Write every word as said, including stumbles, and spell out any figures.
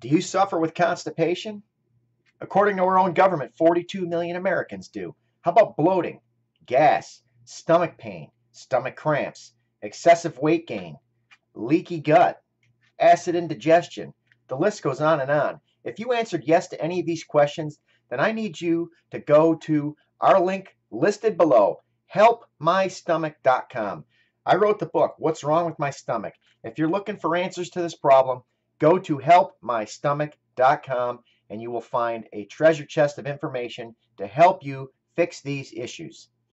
Do you suffer with constipation? According to our own government, forty-two million Americans do. How about bloating, gas, stomach pain, stomach cramps, excessive weight gain, leaky gut, acid indigestion? The list goes on and on. If you answered yes to any of these questions, then I need you to go to our link listed below, help my stomach dot com. I wrote the book, What's Wrong With My Stomach? If you're looking for answers to this problem, go to help my stomach dot com and you will find a treasure chest of information to help you fix these issues.